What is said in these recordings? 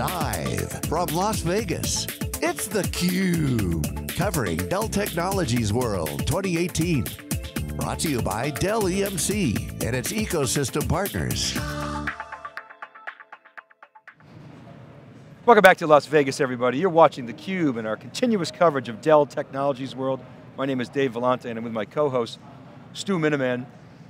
Live from Las Vegas, it's theCUBE, covering Dell Technologies World 2018. Brought to you by Dell EMC and its ecosystem partners. Welcome back to Las Vegas, everybody. You're watching theCUBE and our continuous coverage of Dell Technologies World. My name is Dave Vellante and I'm with my co-host, Stu Miniman.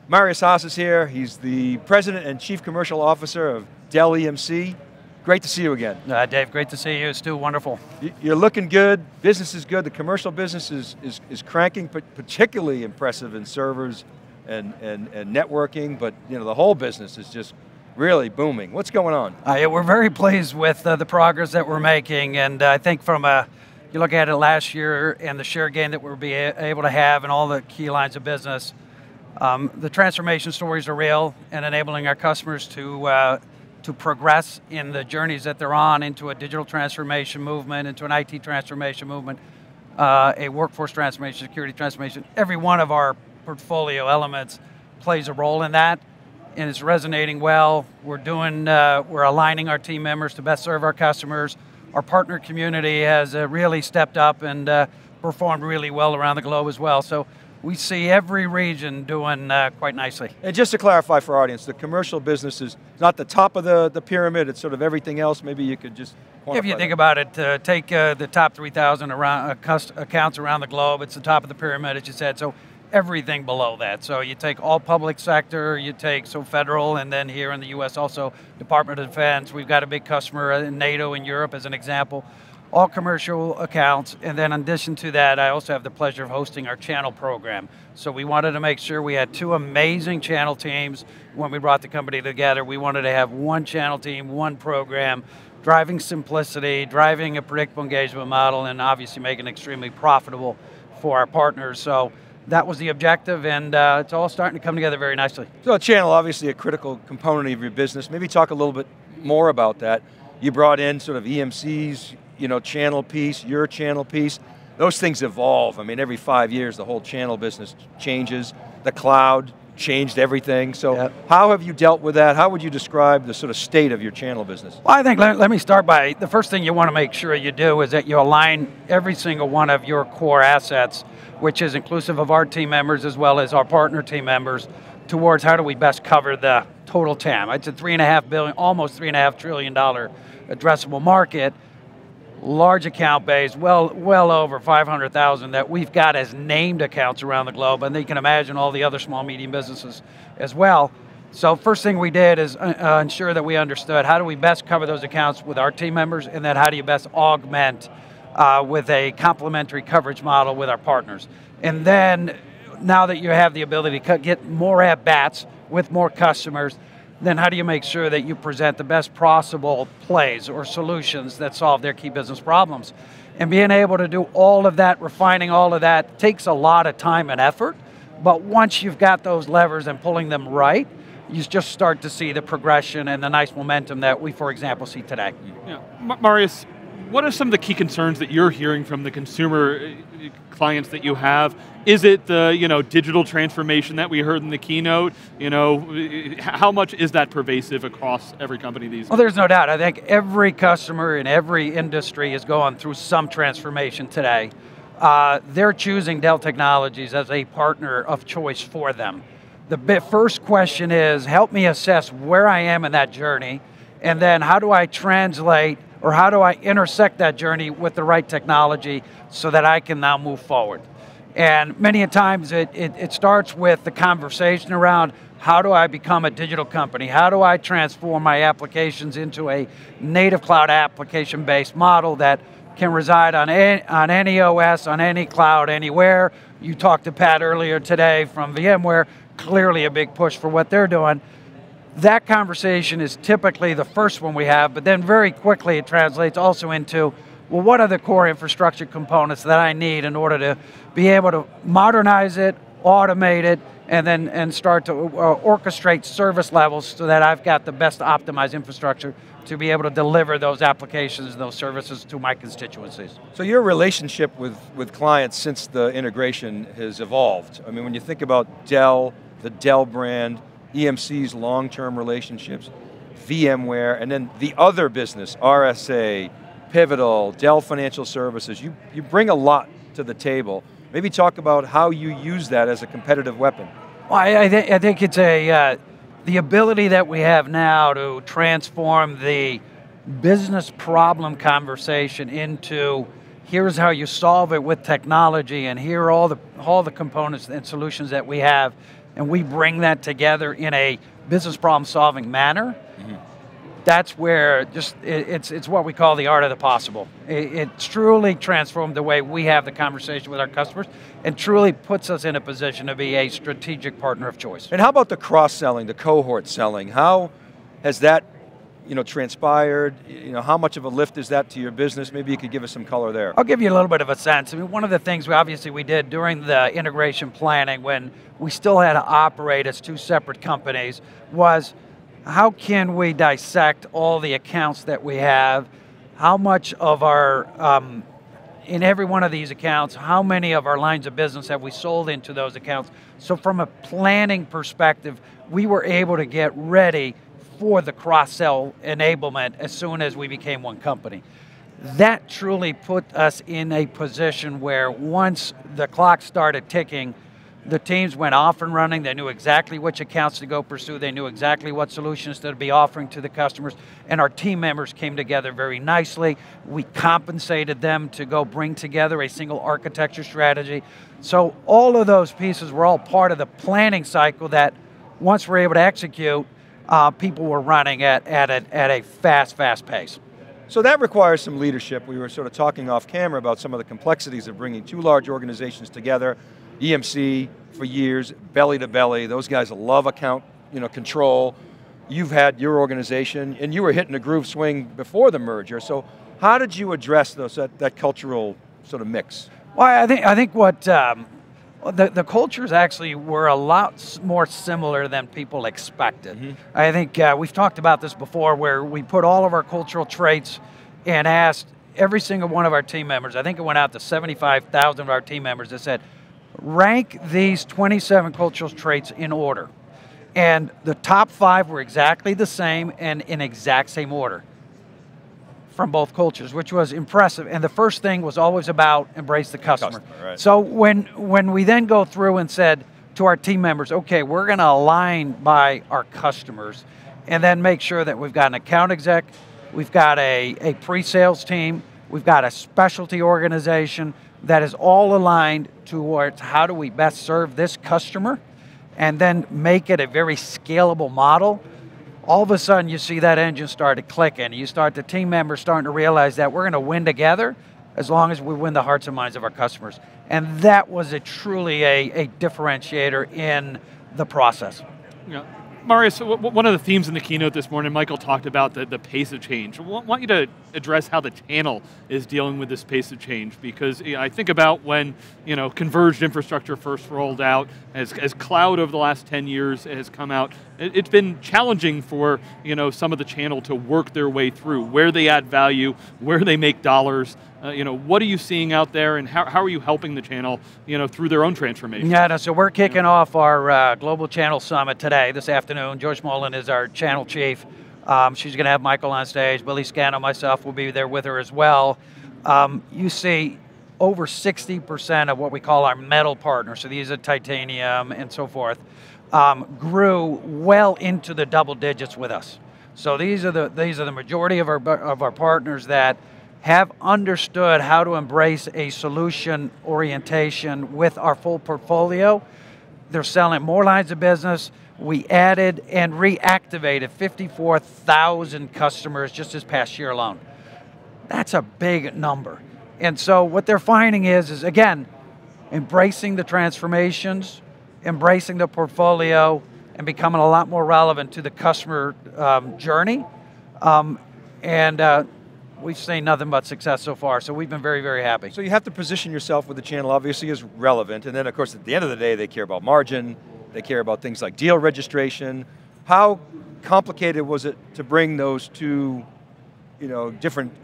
Marius Haas is here. He's the President and Chief Commercial Officer of Dell EMC. Great to see you again. Dave, great to see you. Stu, wonderful. You're looking good. Business is good. The commercial business is cranking, particularly impressive in servers and networking, but you know, the whole business is just really booming. What's going on? Yeah, we're very pleased with the progress that we're making, and I think from a you look at it last year and the share gain that we'll be able to have in all the key lines of business, the transformation stories are real and enabling our customers to progress in the journeys that they're on into a digital transformation movement, into an IT transformation movement, a workforce transformation, security transformation. Every one of our portfolio elements plays a role in that, and it's resonating well. We're doing, we're aligning our team members to best serve our customers. Our partner community has really stepped up and performed really well around the globe as well. So we see every region doing quite nicely. And just to clarify for our audience, the commercial business is not the top of the pyramid, it's sort of everything else. Maybe you could just quantify if you think about it, take the top 3,000 accounts around the globe, it's the top of the pyramid, as you said, so everything below that. So you take all public sector, you take federal, and then here in the US also, Department of Defense, we've got a big customer in NATO in Europe as an example. All commercial accounts, and then in addition to that, I also have the pleasure of hosting our channel program. So we wanted to make sure we had two amazing channel teams. When we brought the company together, we wanted to have one channel team, one program, driving simplicity, driving a predictable engagement model, and obviously making it extremely profitable for our partners. So that was the objective, and it's all starting to come together very nicely. So a channel, obviously a critical component of your business. Maybe talk a little bit more about that. You brought in sort of EMC's, you know, channel piece, your channel piece. Those things evolve. I mean, every 5 years, the whole channel business changes. The cloud changed everything. So how have you dealt with that? How would you describe the sort of state of your channel business? Well, I think, let me start by, the first thing you want to make sure you do is that you align every single one of your core assets, which is inclusive of our team members as well as our partner team members, towards how do we best cover the total TAM. It's a $3.5 billion, almost $3.5 trillion addressable market. Large account base, well over 500,000 that we've got as named accounts around the globe, and you can imagine all the other small, medium businesses as well. So first thing we did is ensure that we understood how do we best cover those accounts with our team members, and then how do you best augment with a complementary coverage model with our partners. And then, now that you have the ability to get more at-bats with more customers, then how do you make sure that you present the best possible plays or solutions that solve their key business problems? And being able to do all of that, refining all of that, takes a lot of time and effort, but once you've got those levers and pulling them right, you just start to see the progression and the nice momentum that we, for example, see today. Yeah. Marius, what are some of the key concerns that you're hearing from the consumer clients that you have? Is it the digital transformation that we heard in the keynote? You know, how much is that pervasive across every company these days? Well, there's no doubt. I think every customer in every industry is going through some transformation today. They're choosing Dell Technologies as a partner of choice for them. The first question is, help me assess where I am in that journey, and then how do I translate or how do I intersect that journey with the right technology so that I can now move forward? And many a times it starts with the conversation around how do I become a digital company? How do I transform my applications into a native cloud application-based model that can reside on any OS, on any cloud, anywhere? You talked to Pat earlier today from VMware, clearly a big push for what they're doing. That conversation is typically the first one we have, but then very quickly it translates also into, well, what are the core infrastructure components that I need in order to be able to modernize it, automate it, and then start to orchestrate service levels so that I've got the best optimized infrastructure to be able to deliver those applications and those services to my constituencies. So your relationship with clients since the integration has evolved. I mean, when you think about Dell, the Dell brand, EMC's long-term relationships, VMware, and then the other business, RSA, Pivotal, Dell Financial Services, you bring a lot to the table. Maybe talk about how you use that as a competitive weapon. Well, I think it's the ability that we have now to transform the business problem conversation into here's how you solve it with technology, and here are all the components and solutions that we have, and we bring that together in a business problem solving manner. Mm-hmm. That's where just it's what we call the art of the possible. It's truly transformed the way we have the conversation with our customers and truly puts us in a position to be a strategic partner of choice. And how about the cross-selling, the cohort selling? How has that transpired? How much of a lift is that to your business? Maybe you could give us some color there. I'll give you a little bit of a sense. I mean, one of the things we did during the integration planning when we still had to operate as two separate companies was, how can we dissect all the accounts that we have? How much of our, in every one of these accounts, how many of our lines of business have we sold into those accounts? So from a planning perspective, we were able to get ready for the cross-sell enablement as soon as we became one company. That truly put us in a position where once the clock started ticking, the teams went off and running, they knew exactly which accounts to go pursue, they knew exactly what solutions to be offering to the customers, and our team members came together very nicely. We compensated them to go bring together a single architecture strategy. So all of those pieces were all part of the planning cycle that once we're able to execute, people were running at a fast pace. So that requires some leadership. We were sort of talking off camera about some of the complexities of bringing two large organizations together, EMC for years, belly to belly, those guys love account control. You've had your organization, and you were hitting a groove swing before the merger, so how did you address those, that cultural sort of mix? Well, I think what, the cultures actually were a lot more similar than people expected. Mm-hmm. I think we've talked about this before where we put all of our cultural traits and asked every single one of our team members, I think it went out to 75,000 of our team members that said, rank these 27 cultural traits in order. And the top 5 were exactly the same and in exact same order from both cultures, which was impressive. And the first thing was always about embrace the customer. Right. So when we then go through and said to our team members, okay, we're going to align by our customers and then make sure that we've got an account exec, we've got a pre-sales team, we've got a specialty organization that is all aligned towards how do we best serve this customer and then make it a very scalable model. All of a sudden you see that engine start to click and you start the team members starting to realize that we're going to win together as long as we win the hearts and minds of our customers. And that was truly a differentiator in the process. Yeah. Marius, one of the themes in the keynote this morning, Michael talked about the pace of change. I want you to address how the channel is dealing with this pace of change, because I think about when converged infrastructure first rolled out, as cloud over the last 10 years has come out, it's been challenging for some of the channel to work their way through, where they add value, where they make dollars. What are you seeing out there, and how are you helping the channel through their own transformation? Yeah, no, so we're kicking off our Global Channel Summit today, this afternoon. George Mullen is our channel chief. She's going to have Michael on stage. Billy Scannell, myself, will be there with her as well. You see over 60% of what we call our metal partners, so these are titanium and so forth, grew well into the double digits with us. So these are the majority of our partners that have understood how to embrace a solution orientation with our full portfolio. They're selling more lines of business. We added and reactivated 54,000 customers just this past year alone. That's a big number. And so what they're finding is again, embracing the transformations, embracing the portfolio, and becoming a lot more relevant to the customer journey. We've seen nothing but success so far, so we've been very, very happy. So you have to position yourself with the channel, obviously, as relevant, and then of course, at the end of the day, they care about margin, they care about things like deal registration. How complicated was it to bring those two different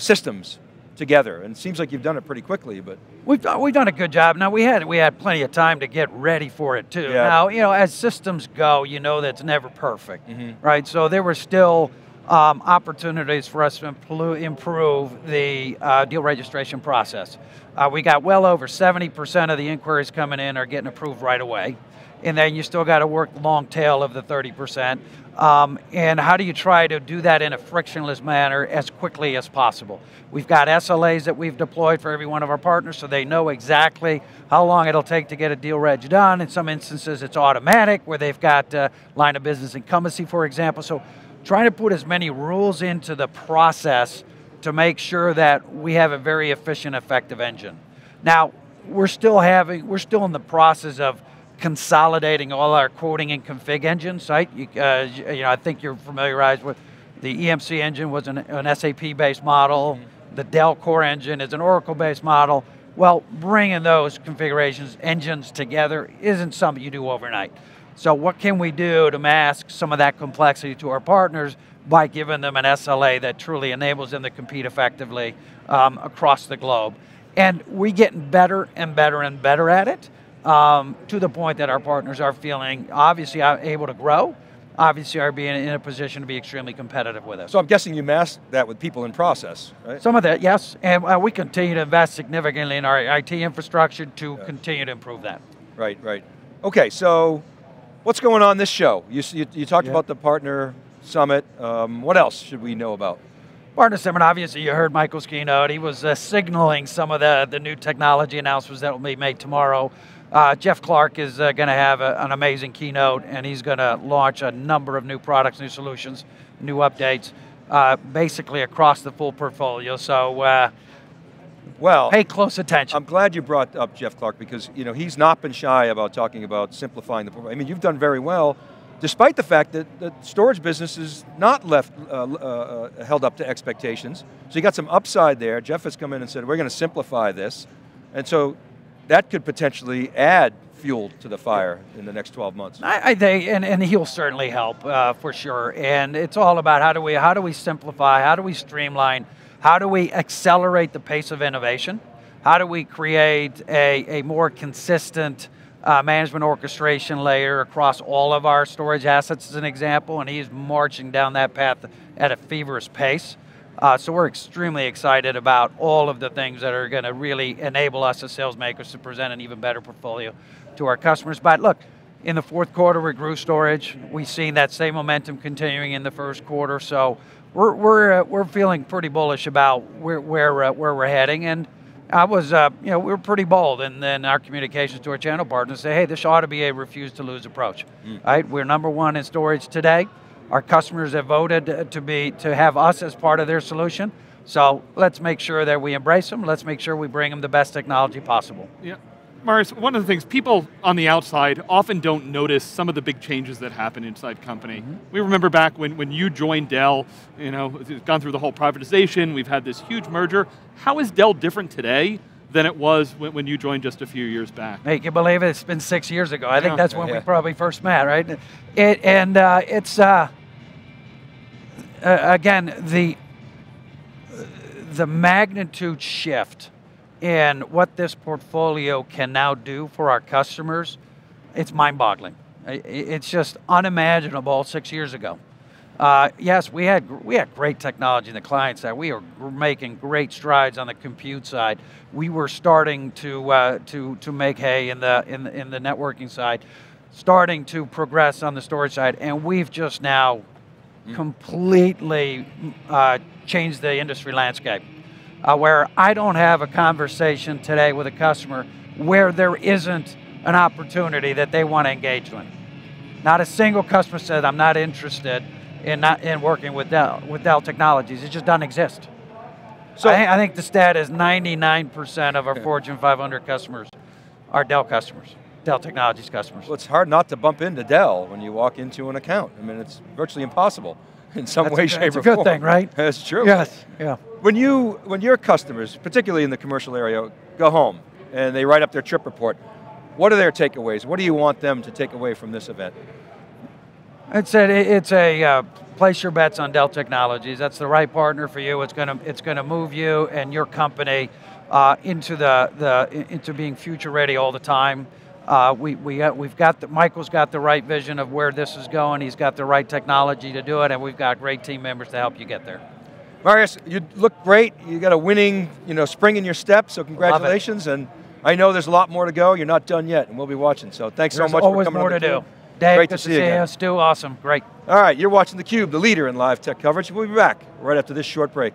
systems together? And it seems like you've done it pretty quickly, but. We've done a good job. Now we had plenty of time to get ready for it too. Yeah. Now, you know, as systems go, you know that's never perfect, right? So there were still opportunities for us to improve the deal registration process. We got well over 70% of the inquiries coming in are getting approved right away. And then you still got to work the long tail of the 30%. And how do you try to do that in a frictionless manner as quickly as possible? We've got SLAs that we've deployed for every one of our partners so they know exactly how long it'll take to get a deal reg done. In some instances it's automatic where they've got line of business incumbency, for example. So trying to put as many rules into the process to make sure that we have a very efficient, effective engine. Now, we're still in the process of consolidating all our quoting and config engines, right? You know, I think you're familiarized with the EMC engine was an SAP-based model. The Dell Core engine is an Oracle-based model. Well, bringing those configurations, engines together isn't something you do overnight. So what can we do to mask some of that complexity to our partners by giving them an SLA that truly enables them to compete effectively across the globe? And we're getting better and better and better at it. To the point that our partners are feeling obviously able to grow, obviously are being in a position to be extremely competitive with us. So I'm guessing you masked that with people in process, right? Some of that, yes, and we continue to invest significantly in our IT infrastructure to continue to improve that. Right, right. Okay, so what's going on this show? You talked about the partner summit. What else should we know about? Partner Summit, obviously you heard Michael's keynote. He was signaling some of the new technology announcements that will be made tomorrow. Jeff Clark is going to have an amazing keynote, and he's going to launch a number of new products, new solutions, new updates, basically across the full portfolio. So, well, pay close attention. I'm glad you brought up Jeff Clark because you know he's not been shy about talking about simplifying the portfolio. I mean, you've done very well. Despite the fact that the storage business is not held up to expectations. So you got some upside there. Jeff has come in and said, we're going to simplify this. And so that could potentially add fuel to the fire in the next 12 months. I think, and he'll certainly help for sure. And it's all about how do we simplify, how do we streamline, how do we accelerate the pace of innovation? How do we create a more consistent management orchestration layer across all of our storage assets as an example, and he's marching down that path at a feverish pace. So we're extremely excited about all of the things that are going to really enable us as sales makers to present an even better portfolio to our customers. But look, in the fourth quarter we grew storage. We've seen that same momentum continuing in the first quarter, so we're feeling pretty bullish about where we're heading. And I was, you know, we were pretty bold and then our communications to our channel partners say, hey, this ought to be a refuse to lose approach, right? We're #1 in storage today. Our customers have voted to have us as part of their solution. So let's make sure that we embrace them. Let's make sure we bring them the best technology possible. Yeah. Marius, one of the things, people on the outside often don't notice some of the big changes that happen inside company. We remember back when you joined Dell, you know, it's gone through the whole privatization, we've had this huge merger. How is Dell different today than it was when you joined just a few years back? Hey, can you believe it? It's been 6 years ago. I think that's when we probably first met, right? Again, the magnitude shift and what this portfolio can now do for our customers, it's mind-boggling. It's just unimaginable 6 years ago. Yes, we had great technology in the client side. We were making great strides on the compute side. We were starting to make hay in the networking side, starting to progress on the storage side, and we've just now completely changed the industry landscape. Where I don't have a conversation today with a customer where there isn't an opportunity that they want to engage with. Not a single customer said, I'm not interested in working with Dell Technologies. It just doesn't exist. So I think the stat is 99% of our Fortune 500 customers are Dell customers, Dell Technologies customers. Well, it's hard not to bump into Dell when you walk into an account. I mean, it's virtually impossible in some way, shape, or form. It's a good thing, right? That's true. Yes, yeah. When your customers, particularly in the commercial area, go home and they write up their trip report, what are their takeaways? What do you want them to take away from this event? It's a place your bets on Dell Technologies. That's the right partner for you. It's going to move you and your company into being future ready all the time. Michael's got the right vision of where this is going. He's got the right technology to do it, and we've got great team members to help you get there. Marius, you look great. You got a winning, spring in your step. So congratulations, and I know there's a lot more to go. You're not done yet, and we'll be watching. So thanks so much for coming. There's always more to do. Dave, great to see you. Stu, awesome, great. All right, you're watching theCUBE, the leader in live tech coverage. We'll be back right after this short break.